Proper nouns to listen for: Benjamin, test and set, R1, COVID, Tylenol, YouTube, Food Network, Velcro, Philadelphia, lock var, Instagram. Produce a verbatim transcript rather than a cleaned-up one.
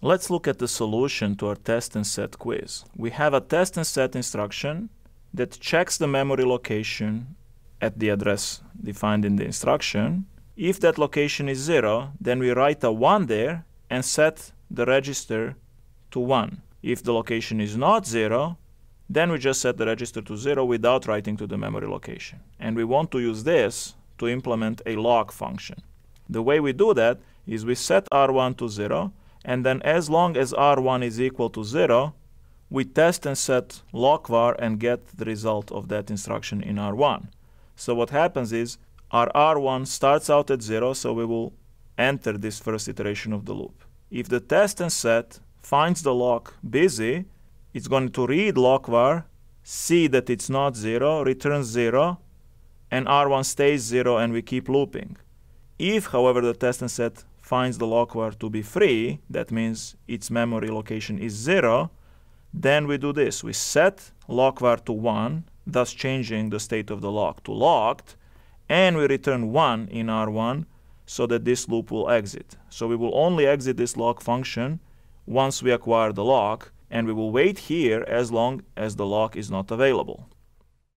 Let's look at the solution to our test and set quiz. We have a test and set instruction that checks the memory location at the address defined in the instruction. If that location is zero, then we write a one there and set the register to one. If the location is not zero, then we just set the register to zero without writing to the memory location. And we want to use this to implement a lock function. The way we do that is we set R one to zero, and then as long as R one is equal to zero, we test and set lock var and get the result of that instruction in R one. So what happens is our R one starts out at zero, so we will enter this first iteration of the loop. If the test and set finds the lock busy, it's going to read lock var, see that it's not zero, returns zero, and R one stays zero and we keep looping. If, however, the test and set finds the lock var to be free, that means its memory location is zero, then we do this. We set lock var to one, thus changing the state of the lock to locked, and we return one in R one so that this loop will exit. So we will only exit this lock function once we acquire the lock, and we will wait here as long as the lock is not available.